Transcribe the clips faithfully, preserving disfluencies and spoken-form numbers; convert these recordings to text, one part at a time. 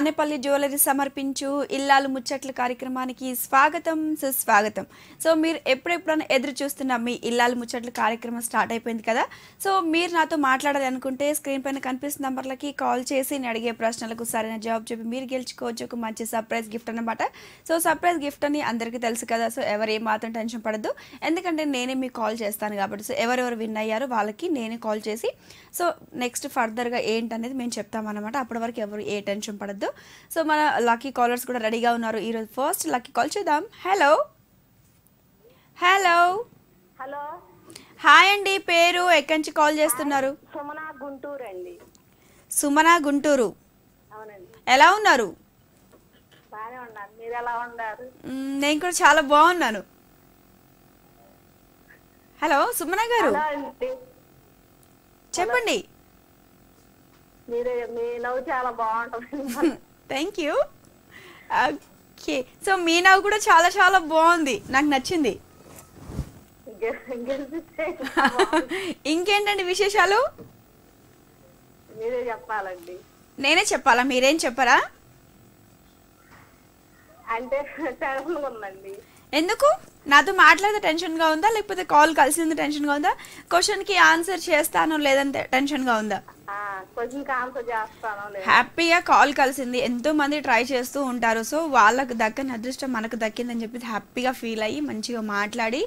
ఆనేపల్లి jewellery సమర్పించు ఇల్లాలు ముచ్చట్లు కార్యక్రమానికి స్వాగతం సుస్వాగతం। సో మీరు ఎప్పుడెప్పుడన ఎదురు చూస్తున్న మీ ఇల్లాలు ముచ్చట్లు కార్యక్రమం స్టార్ట్ అయిపోయింది కదా। సో మీరు నాతో మాట్లాడాలి అనుకుంటే స్క్రీన్ పైన కనిపిస్తున్న నంబర్లకి కాల్ చేసి నేను అడిగే ప్రశ్నలకు సరైన జవాబు చెప్పి మీరు గెలుచుకోవచ్చు ఒక మంచి సర్ప్రైజ్ గిఫ్ట్ అన్నమాట। సో సర్ప్రైజ్ గిఫ్ట్ అని అందరికీ తెలుసు కదా। సో ఎవరు ఏ మాత్రం టెన్షన్ పడద్దు, ఎందుకంటే నేనే మీకు కాల్ చేస్తాను కాబట్టి। సో ఎవరెవరు విన్ అయ్యారో వాళ్ళకి నేనే కాల్ చేసి సో నెక్స్ట్ ఫర్దర్గా ఏంటనేది మేము చెప్తామన్నమాట। అప్పటి వరకు ఎవరు ఏ టెన్షన్ పడద్దు। సో మన లక్కీ కాలర్స్ కూడా రెడీగా ఉన్నారు ఈరోజు। ఫస్ట్ లక్కీ కాల్ చేద్దాం। హలో హలో హలో హాయ్ అండి, పేరు, ఎక్కడి నుంచి కాల్ చేస్తున్నారు? సుమన గుంటూరు అండి। సుమన గుంటూరు, ఎలా ఉన్నారు? నేను కూడా చాలా బాగున్నాను। హలో సుమన గారు చెప్పండి। Thank you. ఓకే, సో మీ నవ్వు కూడా చాలా చాలా బాగుంది, నాకు నచ్చింది। ఇంకేంటండి విశేషాలు? నేనే చెప్పాలా, మీరేం చెప్పరా? ఎందుకు నాతో మాట్లాడితే టెన్షన్గా ఉందా, లేకపోతే కాల్ కలిసింది టెన్షన్గా ఉందా, క్వశ్చన్కి ఆన్సర్ చేస్తాను లేదంటే టెన్షన్గా ఉందా? హ్యాపీగా కాల్ కలిసింది, ఎంతో మంది ట్రై చేస్తూ ఉంటారు, సో వాళ్ళకు దక్కని అదృష్టం మనకు దక్కిందని చెప్పి హ్యాపీగా ఫీల్ అయ్యి మంచిగా మాట్లాడి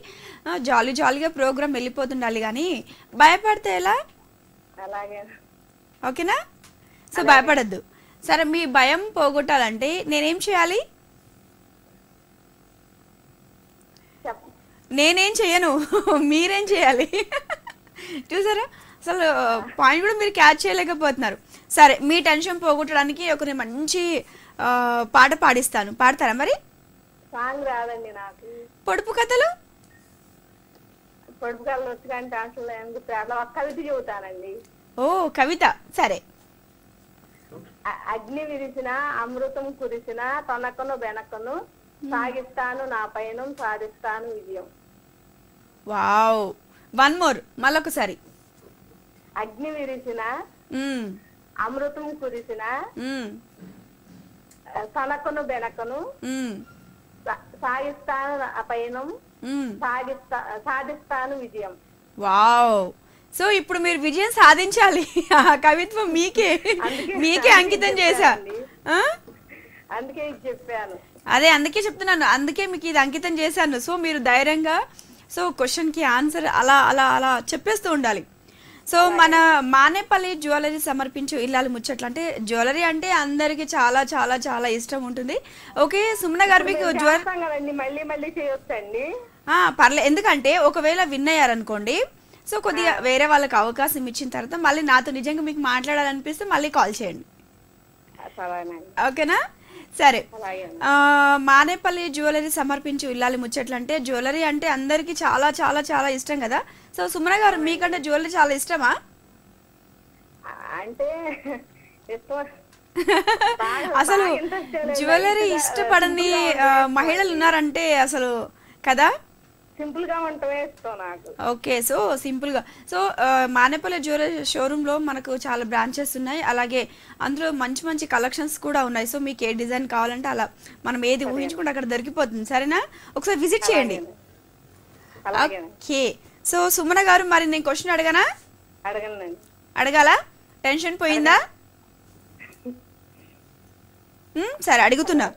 జాలీ జాలీగా ప్రోగ్రామ్ వెళ్ళిపోతుండాలి, కానీ భయపడితే ఎలా? ఓకేనా? సో భయపడద్దు సరే। మీ భయం పోగొట్టాలంటే నేనేం చేయాలి? నేనేం చేయను, మీరేం చేయాలి? చూసారా అసలు పాయింట్ కూడా మీరు క్యాచ్ చేయలేకపోతున్నారు। సరే, మీ టెన్షన్ పోగొట్టడానికి ఒక నేను మంచి పాట పాడిస్తాను, పాడతారా మరి? సాంగ్ రాదండి నాకు। పొడుపు కథలు పొడుపు కథలు వచ్చాయంటే అసలు ఒక కవిత చెబుతానండి। ఓ కవిత, సరే। అగ్ని విరిసిన అమృతం కురిసిన తనకను వెనకను సాగిస్తాను నా పయనం సాధిస్తాను విజయం। వావ్, వన్ మోర్, మళ్ళొకసారి। అగ్ని విరిసిన అమృతం కురిసిన తనకను వెనకను సాగిస్తాను నా పయనం సాగిస్తా సాధిస్తాను విజయం। వావ్, సో ఇప్పుడు మీరు విజయం సాధించాలి। కవిత్వం మీకే మీకే అంకితం చేశా, అందుకే చెప్పాను। అదే అందుకే చెప్తున్నాను, అందుకే మీకు ఇది అంకితం చేశాను। సో మీరు ధైర్యంగా సో క్వశ్చన్కి ఆన్సర్ అలా అలా అలా చెప్పేస్తూ ఉండాలి। సో మన మానేపల్లి జ్యువెలరీ సమర్పించు ఇల్లాలు ముచ్చట్లు అంటే జ్యువెలరీ అంటే అందరికి చాలా చాలా చాలా ఇష్టం ఉంటుంది। ఓకే సుమన గారు, మీకు జ్యువెలరీ పర్లేదు, ఎందుకంటే ఒకవేళ విన్ అయ్యారనుకోండి సో కొద్దిగా వేరే వాళ్ళకి అవకాశం ఇచ్చిన తర్వాత మళ్ళీ నాతో నిజంగా మీకు మాట్లాడాలనిపిస్తే మళ్ళీ కాల్ చేయండి, ఓకేనా? సరే, మానేపల్లి జ్యువెలరీ సమర్పించు ఇల్లాలి ముచ్చట్లు అంటే జ్యువెలరీ అంటే అందరికి చాలా చాలా చాలా ఇష్టం కదా। సో సుమన గారు, మీకంటే జ్యువెలరీ చాలా ఇష్టమా? అంటే అసలు జ్యువెలరీ ఇష్టపడని మహిళలు ఉన్నారంటే అసలు కదా, సింపుల్ గా ఉంటవే ఇష్టం నాకు। ఓకే, సో సింపుల్ గా సో మానేపల్లి జ్యువెలరీ షోరూమ్ లో మనకు చాలా బ్రాంచెస్ ఉన్నాయి, అలాగే అందులో మంచి మంచి కలెక్షన్స్ కూడా ఉన్నాయి। సో మీకు ఏ డిజైన్ కావాలంటే అలా మనం ఏది ఊహించుకుంటే అక్కడ దొరికిపోతుంది, సరేనా? ఒకసారి విజిట్ చేయండి, ఓకే? సో సుమన గారు, మరి నేను క్వశ్చన్ అడగనా? అడగాలా? టెన్షన్ పోయిందా? సరే అడుగుతున్నా।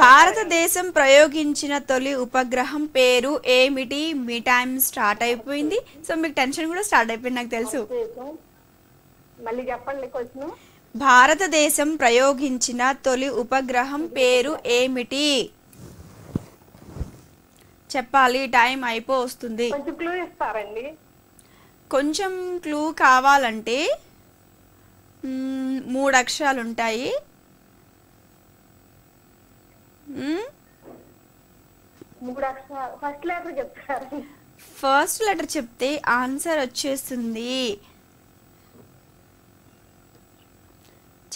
భారతదేశం ప్రయోగించిన తొలి ఉపగ్రహం పేరు ఏమిటి? మీ టైం స్టార్ట్ అయిపోయింది, సో మీకు టెన్షన్ కూడా స్టార్ట్ అయిపోయింది నాకు తెలుసు। మళ్ళీ చెప్పండి క్వశ్చన్। భారతదేశం ప్రయోగించిన తొలి ఉపగ్రహం పేరు ఏమిటి? చెప్పాలి, టైం అయిపోతుంది। కొంచెం క్లూ ఇస్తారండి? కొంచెం క్లూ కావాలంటే మూడు అక్షరాలు ఉంటాయి, ఫస్ట్ లెటర్ చెప్తే ఆన్సర్ వచ్చేస్తుంది।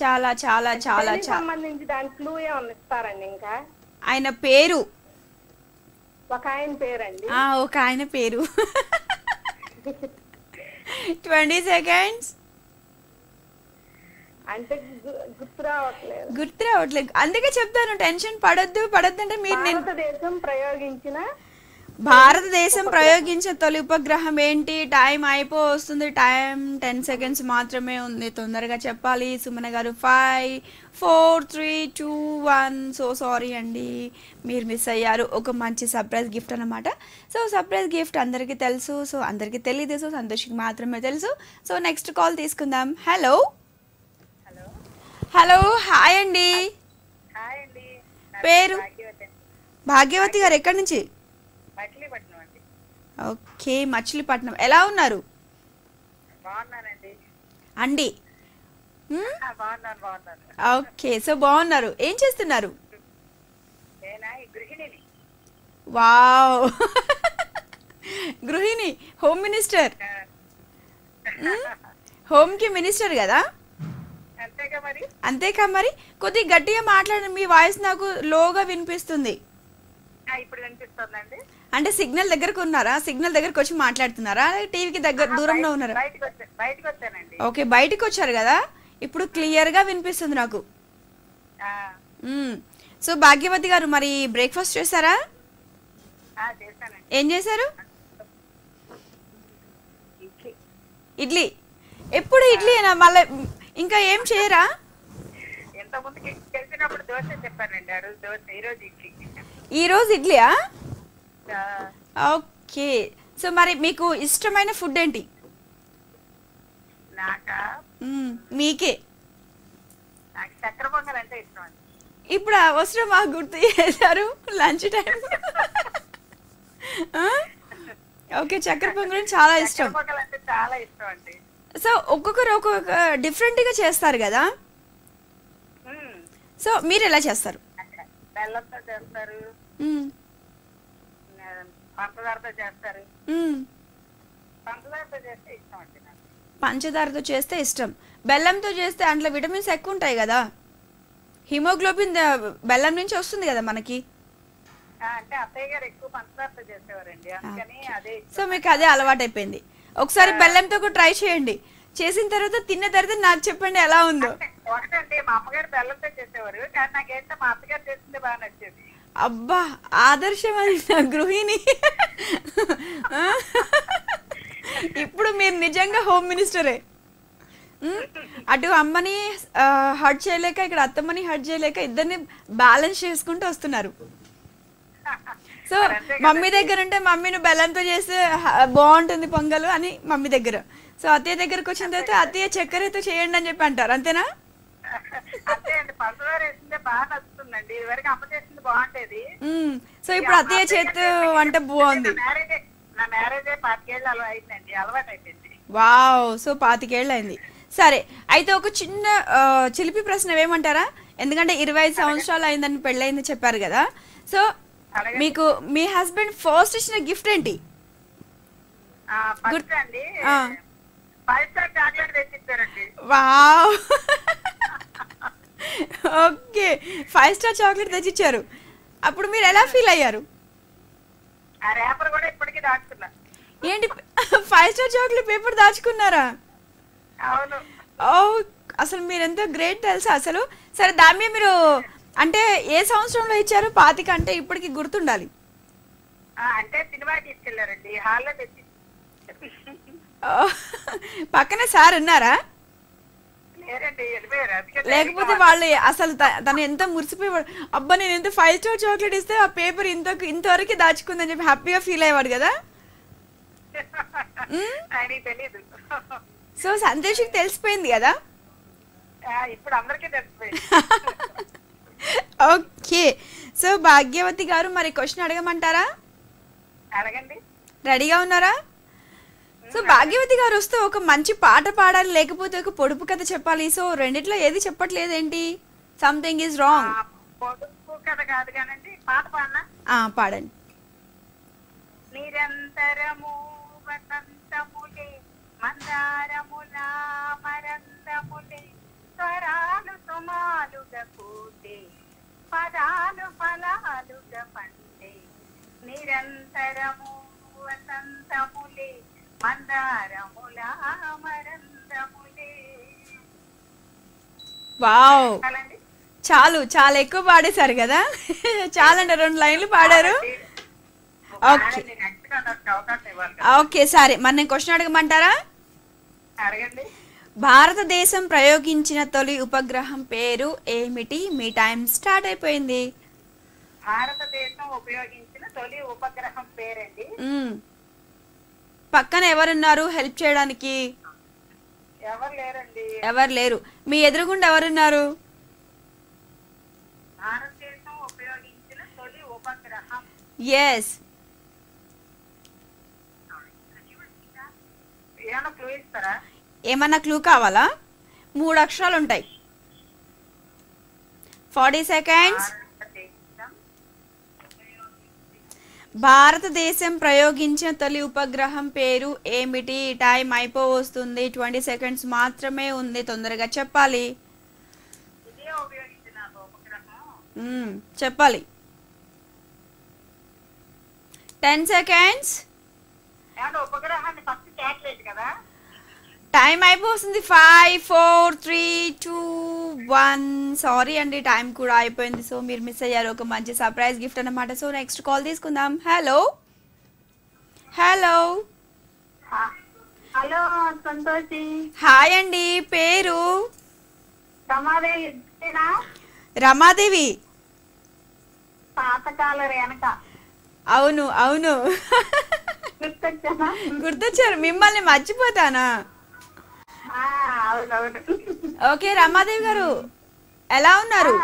చాలా చాలా చాలా చాలా ఆయన పేరు, ఒక ఆయన పేరండి, ఒక ఆయన పేరు। Twenty seconds. అంటే గుర్తు రావట్లేదు గుర్తు రావట్లేదు అందుకే చెప్తాను టెన్షన్ పడొద్దు పడొద్దంటే మీరు భారతదేశం ప్రయోగించిన భారతదేశం ప్రయోగించిన తొలి ఉపగ్రహం ఏంటి టైం అయిపో వస్తుంది టైం టెన్ సెకండ్స్ మాత్రమే ఉంది తొందరగా చెప్పాలి సుమన గారు five four three two one so sorry అండి మీరు మిస్ అయ్యారు ఒక మంచి సర్ప్రైజ్ గిఫ్ట్ అన్నమాట సో సర్ప్రైజ్ గిఫ్ట్ అందరికీ తెలుసు సో అందరికీ తెలియదు సో సంతోషికి మాత్రమే తెలుసు సో నెక్స్ట్ కాల్ తీసుకుందాం హలో హలో హాయ్ అండి హాయ్ అండి పేరు భాగ్యవతి గారు ఎక్కడి నుంచి మచిలీపట్నం అండి ఓకే మచిలీపట్నం ఎలా ఉన్నారు బాగున్నారండి అండి ఆ బాగున్నారు బాగున్నారు ఓకే సో బాగున్నారు ఏం చేస్తున్నారు నేనా గృహిణిని వావ్ గృహిణి హోమ్ మినిస్టర్ హోమ్ కి మినిస్టర్ కదా అంతేకా మరి కొద్దిగా గట్టిగా మాట్లాడండి మీ వాయిస్ నాకు లోగా వినిపిస్తుంది అంటే సిగ్నల్ దగ్గరకు ఉన్నారా సిగ్నల్ దగ్గరకు వచ్చి మాట్లాడుతున్నారా టీవీకి దగ్గర దూరంలో ఉన్నారా ఓకే బయటకు వచ్చారు కదా ఇప్పుడు క్లియర్ గా వినిపిస్తుంది నాకు సో భాగ్యవతి గారు మరి బ్రేక్ఫాస్ట్ చేశారా ఏం చేశారు ఇడ్లీ ఎప్పుడు ఇడ్లీ మళ్ళీ ఇంకా ఏం చేయరా ఈ రోజు ఇడ్లీయా ఓకే సో మరి మీకు ఇష్టమైన ఫుడ్ ఏంటి మీకే ఇప్పుడు అవసరం మాకు గుర్తు చేశారు లంచ్ టైం ఓకే చక్కెర పొంగల్ చాలా ఇష్టం సో ఒక్కొక్కరు ఒక్కొక్క డిఫరెంట్ గా చేస్తారు కదా సో మీరు ఎలా చేస్తారు బెల్లంతో చేస్తారు పంచదారతో చేస్తారు పంచదారతో చేస్తే ఇష్టం అండి పంచదారతో చేస్తే ఇష్టం బెల్లంతో చేస్తే అందులో విటమిన్స్ ఎక్కువ ఉంటాయి కదా హిమోగ్లోబిన్ బెల్లం నుంచి వస్తుంది కదా మనకి అంటే అత్తయ్య గారు ఎక్కువ పంచదారతో చేసేవారండి అందుకని అదే సో మీకు అదే అలవాటు అయిపోయింది ఒకసారి బెల్లంతో ట్రై చేయండి చేసిన తర్వాత తిన్న తర్వాత నాకు చెప్పండి ఎలా ఉందో అబ్బా ఆదర్శం అది నా గృహిణి ఇప్పుడు మీరు నిజంగా హోమ్ మినిస్టరే అటు అమ్మని హర్ట్ చేయలేక ఇక్కడ అత్తమ్మని హర్ట్ చేయలేక ఇద్దరిని బ్యాలెన్స్ చేసుకుంటూ వస్తున్నారు సో మమ్మీ దగ్గర ఉంటే మమ్మీ నువ్వు బెల్లంతో చేస్తే బాగుంటుంది పొంగలు అని మమ్మీ దగ్గర సో అత్తయ్య దగ్గరకు వచ్చిన తర్వాత అత్తయ్య చక్కెరతో చేయండి అని చెప్పి అంటారు అంతేనా సో ఇప్పుడు అత్తయ్య చేతి వంట బాగుంది వావ్ సో పాతికేళ్ళు అయింది సరే అయితే ఒక చిన్న చిలిపి ప్రశ్న ఏమంటారా ఎందుకంటే ఇరవై ఐదు సంవత్సరాలు అయిందని పెళ్ళయింది చెప్పారు కదా సో మీకు మీ హస్బెండ్ ఫస్ట్ ఇచ్చిన గిఫ్ట్ ఏంటి wow okay five star chocolate తెచ్చిచ్చారు అప్పుడు మీరు ఎలా ఫీల్ అయ్యారు ఏంటి ఫైవ్ స్టార్ చాక్లెట్ పేపర్ దాచుకున్నారా అసలు మీరెంతో గ్రేట్ తెలుసా అసలు సరే దాని మీరు అంటే ఏ సంవత్సరంలో ఇచ్చారు పాతిక అంటే ఇప్పటికి గుర్తుండాలి పక్కన సార్ ఉన్నారా లేకపోతే వాళ్ళు అసలు తను ఎంత మురిసిపోయేవాడు అబ్బా నేను ఎంత ఫైవ్ స్టార్ చాక్లెట్ ఇస్తే ఆ పేపర్ ఇంత ఇంతవరకు దాచుకుందని చెప్పి హ్యాపీగా ఫీల్ అయ్యేవాడు కదా సో సంతోష్ తెలిసిపోయింది కదా ఇప్పుడు అందరికీ తెలిసిపోయింది ఓకే సో భాగ్యవతి గారు మరి క్వశ్చన్ అడగమంటారా అడగండి రెడీగా ఉన్నారా సో భాగ్యవతి గారు వస్తే ఒక మంచి పాట పాడాలి లేకపోతే ఒక పొడుపు కథ చెప్పాలి సో రెండిట్లో ఏది చెప్పట్లేదు ఏంటి సంథింగ్ ఈజ్ రాంగ్ పొడుపు కథ కాదు గానండి పాట పాడనా ఆ పాడండి నిరంతరము వసంతములే మందారములా మరందములే స్వరాలు సుమాలుగా కూటే పదాలు ఫలాలుగా పండే నిరంతరము వసంతములే మందారముల అమరందములే వావ్ చాలు చాలా ఎక్కువ పాడేశారు కదా చాలా అంటే రెండు లైన్లు పాడారు ఓకే ఓకే సరే మరి నేను క్వశ్చన్ అడగమంటారా అడగండి భారతదేశం ప్రయోగించిన తొలి ఉపగ్రహం పేరు ఏమిటి మీ టైం స్టార్ట్ అయిపోయింది భారతదేశం ఉపయోగించిన తొలి ఉపగ్రహం పేరేంటి పక్కన ఎవరున్నారు హెల్ప్ చేయడానికి ఎవరు లేరండి ఎవరు లేరు మీ ఎదురుగుండా ఎవరున్నారు భారతదేశం ఉపయోగించిన తొలి ఉపగ్రహం yes ఏమన్నా క్లూ ఇస్తారా ఏమన్నా క్లూ కావాలా మూడు అక్షరాలు ఉంటాయి forty సెకండ్స్ భారతదేశం ప్రయోగించిన తొలి ఉపగ్రహం పేరు ఏమిటి టైం అయిపో వస్తుంది ట్వంటీ సెకండ్స్ మాత్రమే ఉంది తొందరగా చెప్పాలి చెప్పాలి టెన్ సెకండ్స్ టైం అయిపో వస్తుంది five four three two one sorry అండి టైం కూడా అయిపోయింది సో మీరు మిస్ అయ్యారు ఒక మంచి సర్ప్రైజ్ గిఫ్ట్ అన్నమాట సో నెక్స్ట్ కాల్ తీసుకుందాం hello hello hello Santoshi hi అండి పేరు రమాదేవి అవును అవును గుర్తొచ్చారు మిమ్మల్ని మర్చిపోతానా ఓకే రమాదేవి గారు ఎలా ఉన్నారు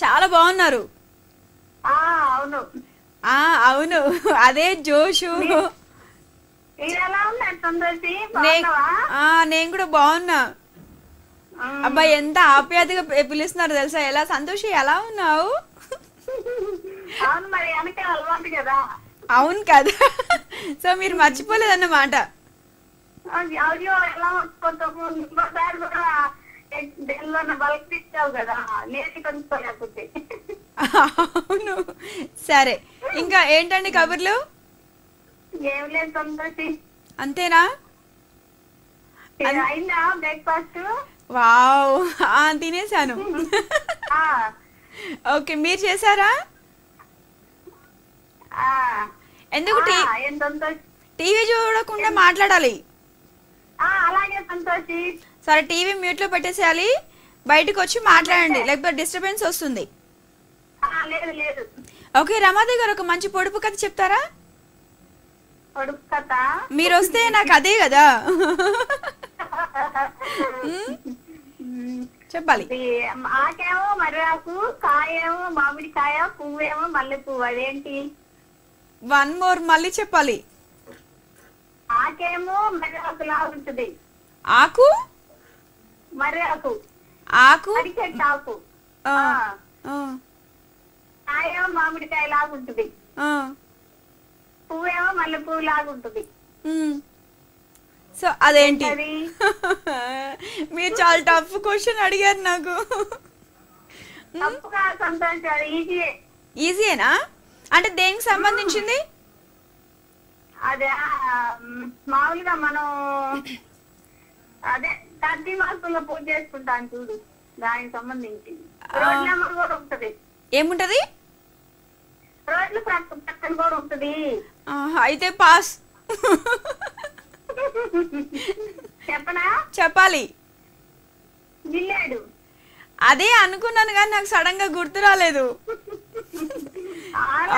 చాలా బాగున్నారు అవును అదే జోషు నేను కూడా బాగున్నా అబ్బాయి ఎంత ఆప్యాయతగా పిలుస్తున్నారు తెలుసా ఎలా సంతోషి ఎలా ఉన్నావు అవును కదా సో మీరు మర్చిపోలేదన్నమాట అవును సరే ఇంకా ఏంటండి కబుర్లు అంతేనా వావ్ తినేసాను ఓకే మీరు చేశారా ఎందుకు టీవీ చూడకుండా మాట్లాడాలి సరే టీవీ మ్యూట్ లో పెట్టేసేయాలి బయటకు వచ్చి మాట్లాడండి లేకపోతే డిస్టర్బెన్స్ వస్తుంది ఓకే రమాదేవి గారు ఒక మంచి పొడుపు కథ చెప్తారా మీరు వస్తే నాకు అదే కదా చెప్పాలి ఆకేమో మర్రాకు కాయేమో మామిడికాయ పువ్వేమో మల్లె పువ్వు అదేంటి వన్ మోర్ మళ్ళీ చెప్పాలి ఆకేమో మర్రాకులా ఉంటుంది ఆకు మర్రాకు ఆకు ఆకు కాయేమో మామిడికాయ లాగుంటుంది పువ్వేమో మల్లె పువ్వు లాగుంటుంది సో అదేంటి మీరు చాలా టఫ్ క్వశ్చన్ అడిగారు నాకు ఈజీయేనా అంటే దేనికి సంబంధించింది అదే మామూలుగా మనం అదే తాటి మాసంలో పూజ చేసుకుంటాం చూడు దానికి సంబంధించింది రోడ్ నెంబర్ కూడా ఉంటది ఏముంటది రోడ్లు పక్కన కూడా ఉంటది అయితే పాస్ చెప్పాలి అదే అనుకున్నాను కానీ నాకు సడన్ గా గుర్తు రాలేదు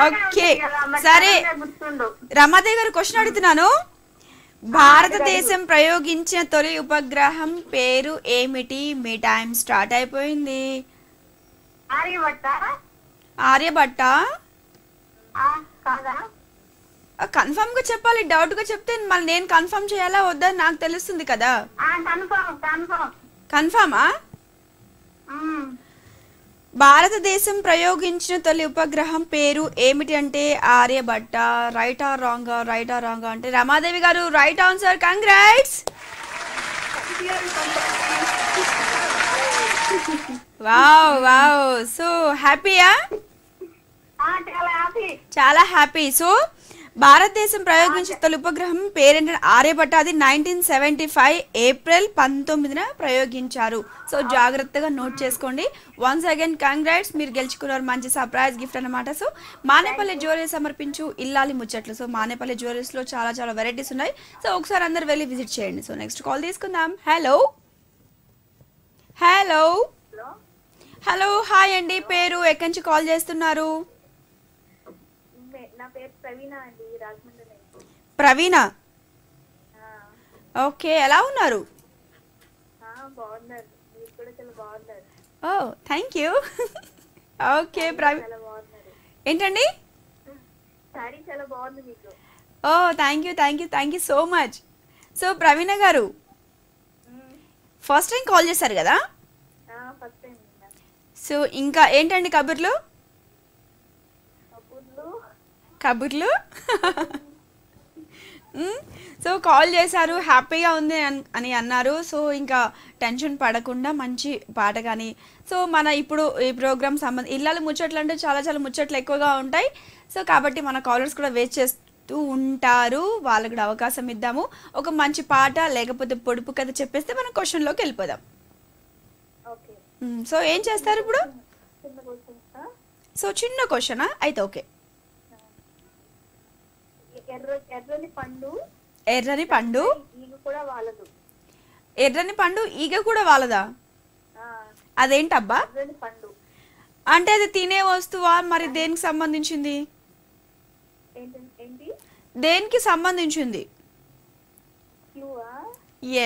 ఓకే సరే రమాదేవి గారు క్వశ్చన్ అడుగుతున్నాను భారతదేశం ప్రయోగించిన తొలి ఉపగ్రహం పేరు ఏమిటి మీ టైం స్టార్ట్ అయిపోయింది ఆర్యభట్ట ఆర్యభట్ట కన్ఫర్మ్ గా చెప్పాలి డౌట్ గా చెప్తే మళ్ళీ నేను కన్ఫర్మ్ చేయాలా వద్దా నాకు తెలుస్తుంది కదా కన్ఫర్మా భారతదేశం ప్రయోగించిన తొలి ఉపగ్రహం పేరు ఏమిటి అంటే Aryabhata right or wrong right or wrong అంటే రమాదేవి గారు right answer congrats wow wow so హ్యాపీయా చాలా హ్యాపీ సో భారతదేశం ప్రయోగించిన ఉపగ్రహం పేరెంట్ ఆర్యభట్ట అది నైన్టీన్ సెవెంటీ ఫైవ్ ఏప్రిల్ పంతొమ్మిదిన ప్రయోగించారు. సో జాగ్రత్తగా నోట్ చేసుకోండి. వన్స్ అగైన్ కంగ్రాట్స్, మీరు గెలుచుకున్నారు మంచి సర్ప్రైజ్ గిఫ్ట్ అన్నమాట. సో మానేపల్లి జ్యువెలరీ సమర్పించు ఇల్లాలి ముచ్చట్లు. సో మానేపల్లి జ్యువెలరీస్లో చాలా చాలా వెరైటీస్ ఉన్నాయి. సో ఒకసారి అందరు వెళ్ళి విజిట్ చేయండి. సో నెక్స్ట్ కాల్ తీసుకుందాం. హలో హలో హలో హాయ్ అండి, పేరు, ఎక్కడి నుంచి కాల్ చేస్తున్నారు? ప్రవీణ. ఓకే, ఎలా ఉన్నారు? ఓ థ్యాంక్ యూ. ఓకే ఏంటండి? Oh thank you thank you thank you so much. So Praveena గారు, ఫస్ట్ టైం కాల్ చేశారు కదా, సో ఇంకా ఏంటండి కబుర్లు? కబుర్లు సో కాల్ చేశారు, హ్యాపీగా ఉంది అని అన్నారు. సో ఇంకా టెన్షన్ పడకుండా మంచి పాట కానీ. సో మన ఇప్పుడు ఈ ప్రోగ్రామ్ సంబంధం ఇల్లాలి ముచ్చట్లు అంటే చాలా చాలా ముచ్చట్లు ఎక్కువగా ఉంటాయి. సో కాబట్టి మన కాలర్స్ కూడా వెయిట్ చేస్తూ ఉంటారు, వాళ్ళకు కూడా అవకాశం ఇద్దాము. ఒక మంచి పాట లేకపోతే పొడుపు కథ చెప్పేస్తే మనం క్వశ్చన్లోకి వెళ్ళిపోదాం. సో ఏం చేస్తారు ఇప్పుడు? సో చిన్న క్వశ్చనా అయితే ఓకే. ఎర్రని పండు ఎర్రని పండు ఎర్రని పండు ఈగ కూడా వాలదా? అదేంటబ్బా అంటే? అది తినే వస్తువా? మరి దేనికి సంబంధించింది? దేనికి సంబంధించింది?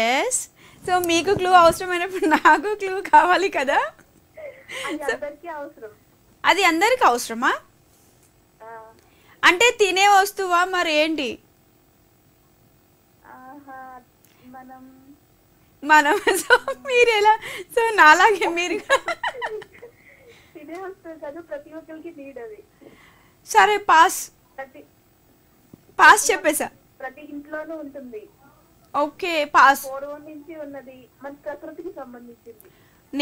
ఎస్. సో మీకు క్లూ అవసరమైనప్పుడు నాకు క్లూ కావాలి కదా. అది అందరికి అవసరమా? అంటే తినే వస్తువా? మరి ఏంటి? మనం సో మీరు ఎలా? సో నాలాగే మీరు సరే పాస్ పాస్ చెప్పేసా. ప్రతి ఇంట్లోనూ ఉంటుంది. Okay pass.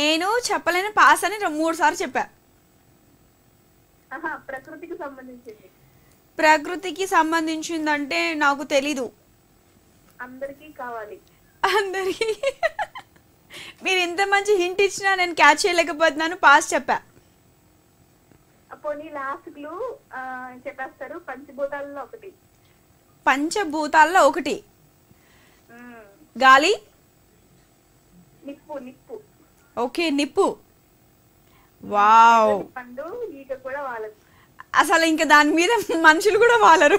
నేను చెప్పలేను పాస్ అని మూడు సార్లు చెప్పా. ప్రకృతికి సంబంధించింది. ప్రకృతికి సంబంధించిందంటే నాకు తెలీదు. అందరికీ కావాలి. అందరికీ. మీరు ఇంత మంచి హింట్ ఇచ్చినా నేను క్యాచ్ చేయలేకపోతున్నాను, పాస్ చెప్పా. పోనీ లాస్ట్ క్లూ చెప్పేస్తారు. పంచభూతాల్లో ఒకటి. పంచభూతాల్లో ఒకటి. గాలి. నిప్పు. నిప్పు. ఓకే నిప్పు. వావ్. పండు ఈగ కూడా వాళ్ళది. అసలు ఇంకా దాని మీద మనుషులు కూడా వాలరు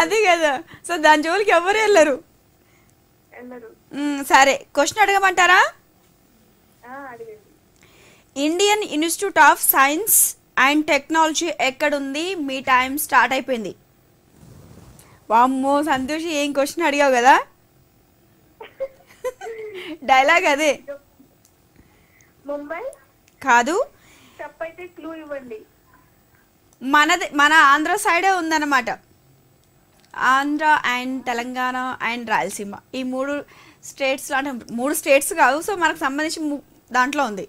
అది కదా. సో దాని జోలికి ఎవరు వెళ్ళరు. సరే క్వశ్చన్ అడగమంటారా? Indian institute of science and technology ఎక్కడుంది? మీ టైం స్టార్ట్ అయిపోయింది. వామ్మో సంతోషి, ఏం క్వశ్చన్ అడిగావు కదా, డైలాగ్ అదే. ముంబై కాదు, మనది మన ఆంధ్ర సైడే ఉందన్నమాట. ఆంధ్ర అండ్ తెలంగాణ అండ్ రాయలసీమ ఈ మూడు స్టేట్స్ లాంటి మూడు స్టేట్స్ కాదు. సో మనకు సంబంధించి దాంట్లో ఉంది.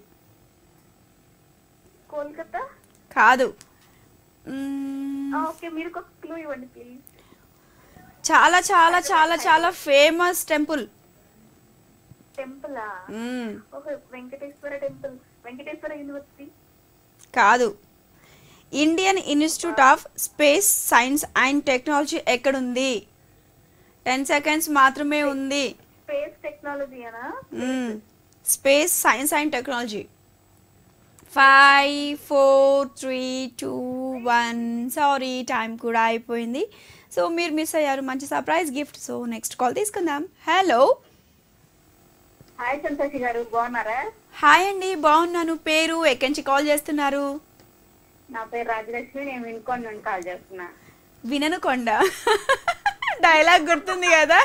కోల్కతా కాదు. చాలా చాలా చాలా చాలా ఫేమస్ టెంపుల్. టెంపులా? వెంకటేశ్వర టెంపుల్. వెంకటేశ్వర యూనివర్సిటీ కాదు. Indian institute of space science and technology ఎక్కడుంది? టెన్ సెకండ్స్ మాత్రమే ఉంది. స్పేస్ టెక్నాలజీనా? Space science and technology. Five four three two one sorry time కూడా అయిపోయింది. సో మీరు మిస్ అయ్యారు మంచి surprise gift. So next call తీసుకుందాం. హలో హాయ్ సంతోషి గారు, బాగున్నారా? హాయ్ అండి, బాగున్నాను. పేరు, ఎక్కడి నుంచి కాల్ చేస్తున్నారు? నా పేరు రాజలక్ష్మి, నేను వినుకొండ నుండి కాల్ చేస్తున్నా. విననుకొండ డైలాగ్ గుర్తుంది కదా,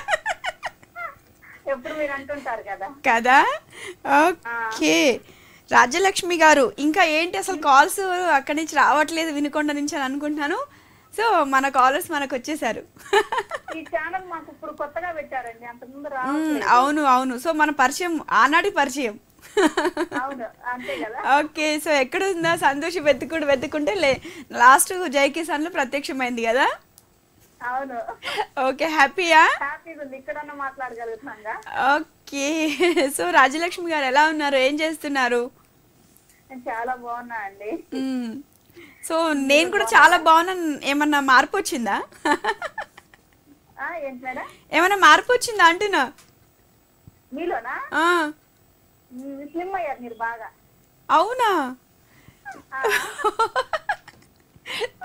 ఎప్పుడు మీరు అంటుంటారు కదా కదా. ఓకే రాజలక్ష్మి గారు, ఇంకా ఏంటి అసలు కాల్స్ అక్కడి నుంచి రావట్లేదు, వినుకొండ నుంచి అని అనుకుంటున్నాను. సో మన కాలర్స్ మనకు వచ్చేసారు. అవును అవును. సో మన పరిచయం ఆనాటి పరిచయం. ఓకే సో ఎక్కడ ఉందా సంతోషి వెతుకుడు వెతుకుంటే లాస్ట్ జై కిసాన్ లో ప్రత్యక్షమైంది కదా. అవును. ఓకే హ్యాపీయా? హ్యాపీగా ఉంది, ఇక్కడన్నా మాట్లాడగలుగుతాంగా. ఓకే సో రాజలక్ష్మి గారు ఎలా ఉన్నారు, ఏం చేస్తున్నారు? నేను చాలా బాగున్నా అండి. సో నేను కూడా చాలా బాగున్నాను. ఏమన్నా మార్పు వచ్చిందా? ఆ ఏంటరా ఏమన్నా మార్పు వచ్చిందా అంటున్నా మీలోనా? ఆ స్లిమ్ అయ్యారు మీరు బాగా. అవునా?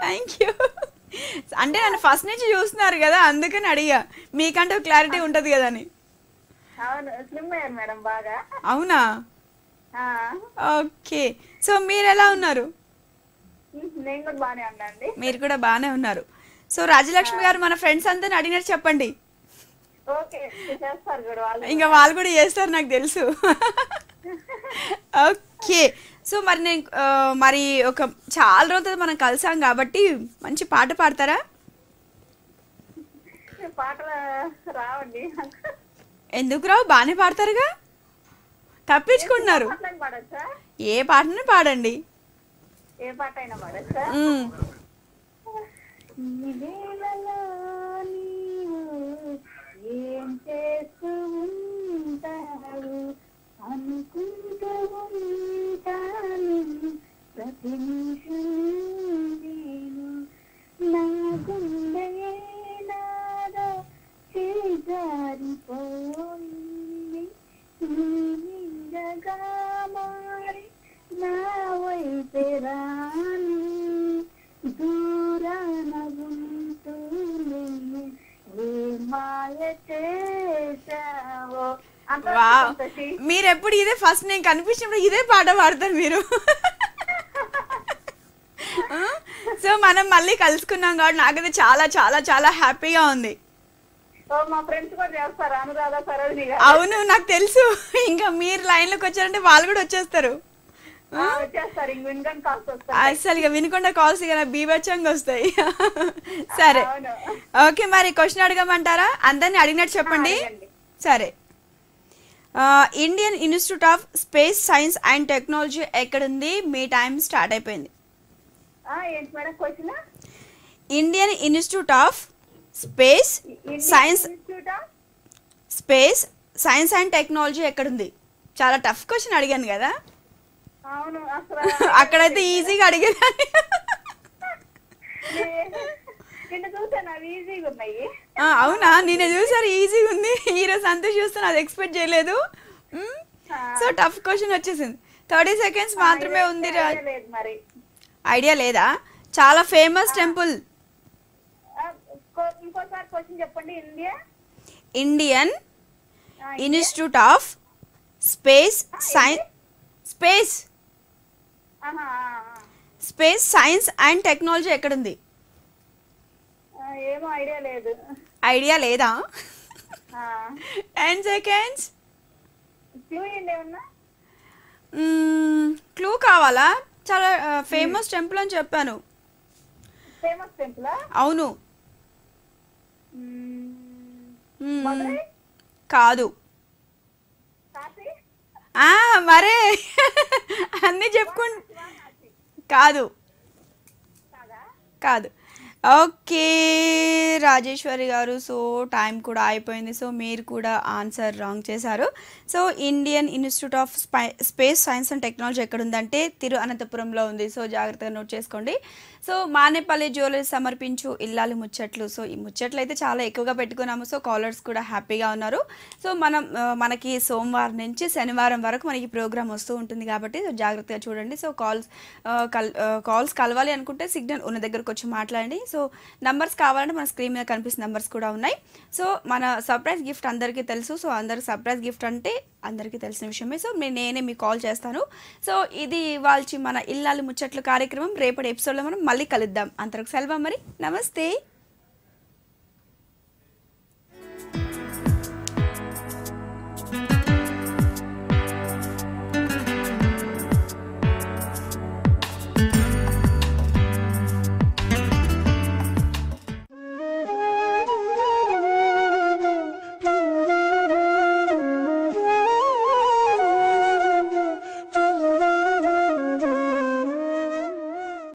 Thank you. అంటే నన్ను ఫస్ట్ నుంచి చూస్తున్నారు కదా అందుకని అడిగా, మీకంటే క్లారిటీ ఉంటది కదా అని. అవును స్లిమ్ అయ్యారు మేడం బాగా. అవునా? ఓకే సో మీరు ఎలా ఉన్నారు? నేను కూడా బానే ఉన్నానండి. మీరు కూడా బానే ఉన్నారు. సో రాజలక్ష్మి గారు మన ఫ్రెండ్స్ అందరిని అడిగినారు చెప్పండి. ఓకే చేస్తారు కూడా వాళ్ళు, ఇంకా వాళ్ళు కూడా చేస్తారు నాకు తెలుసు. ఓకే సో మరి నేను మరి ఒక చాలా రోజులు మనం కలిసాం కాబట్టి మంచి పాట పాడతారా? పాటలు రావండి. ఎందుకు రావు, బాగానే పాడతారుగా, తప్పించుకుంటున్నారు. ఏ పాటను పాడండి? ఏ పాట అయినా పాడచ్చా? ఏం చేస్తూ ఉంటావు అనుకుంటూ ఉంటాను ప్రతి నిమిషం నేను నా గుండె నాదో చేజారిపోయింది నీ నిండగా మారి నా వైపే రాను దూరాన ఉంటూ మీరెప్పుడు ఇదే ఫస్ట్ నేను కనిపించినప్పుడు ఇదే పాట పాడతారు మీరు. సో మనం మళ్ళీ కలుసుకున్నాం కాబట్టి నాకైతే చాలా చాలా చాలా హ్యాపీగా ఉంది. అవును నాకు తెలుసు, ఇంకా మీరు లైన్ లోకి వచ్చారంటే వాళ్ళు కూడా వచ్చేస్తారు. అసలు వినకుండా కాల్స్ బీభత్సంగా వస్తాయి. సరే ఓకే మరి క్వశ్చన్ అడగమంటారా? అందరిని అడిగినట్టు చెప్పండి. సరే Indian institute of space science and technology ఎక్కడుంది? మీ టైం స్టార్ట్ అయిపోయింది. Indian institute of space Science Space science and technology ఎక్కడుంది? చాలా టఫ్ క్వశ్చన్ అడిగాను కదా. అవును అక్కడైతే ఈజీగా అడిగేదాన్ని. అవునా? నిన్న చూసారు ఈజీగా ఉంది, ఈరోజు సంతోష్ చూస్తాను అది ఎక్స్పెక్ట్ చేయలేదు. సో టఫ్ క్వశ్చన్ వచ్చేసింది. థర్టీ సెకండ్స్ మాత్రమే ఉంది. ఐడియా లేదా? చాలా famous temple. Indian institute of space Science Space Space science and technology ఎక్కడుంది? ఏమో ఐడియా లేదు. ఐడియా లేదా? Ten seconds. క్లూ కావాలా? చాలా ఫేమస్ టెంపుల్ అని చెప్పాను. Famous temple? అవును. కాదు మరే అన్నీ చెప్పుకుంటు కాదు కాదు. ఓకే రాజేశ్వరి గారు సో టైం కూడా అయిపోయింది. సో మీరు కూడా ఆన్సర్ రాంగ్ చేశారు. So Indian institute of space science and technology ఎక్కడ ఉందంటే తిరు అనంతపురంలో ఉంది. సో జాగ్రత్తగా నోట్ చేసుకోండి. సో మానేపల్లి జ్యువెలర్స్ సమర్పించు ఇల్లాలి ముచ్చట్లు. సో ఈ ముచ్చట్లు అయితే చాలా ఎక్కువగా పెట్టుకున్నాము. సో కాలర్స్ కూడా హ్యాపీగా ఉన్నారు. సో మనం మనకి సోమవారం నుంచి శనివారం వరకు మనకి ప్రోగ్రామ్ వస్తూ ఉంటుంది కాబట్టి సో జాగ్రత్తగా చూడండి. సో కాల్స్ కల్ కాల్స్ కలవాలి అనుకుంటే సిగ్నల్ ఉన్న దగ్గరకు వచ్చి మాట్లాడండి. సో నంబర్స్ కావాలంటే మన స్క్రీన్ మీద కనిపిస్తున్న నంబర్స్ కూడా ఉన్నాయి. సో మన సర్ప్రైజ్ గిఫ్ట్ అందరికీ తెలుసు. సో అందరు సర్ప్రైజ్ గిఫ్ట్ అంటే అందరికీ తెలిసిన విషయమే. సో నేనే మీకు కాల్ చేస్తాను. సో ఇది వాళ్ళ మన ఇల్లాలి ముచ్చట్లు కార్యక్రమం. రేపటి ఎపిసోడ్లో మనం మళ్ళీ కలుద్దాం. అంతవరకు సెలవు మరి. నమస్తే.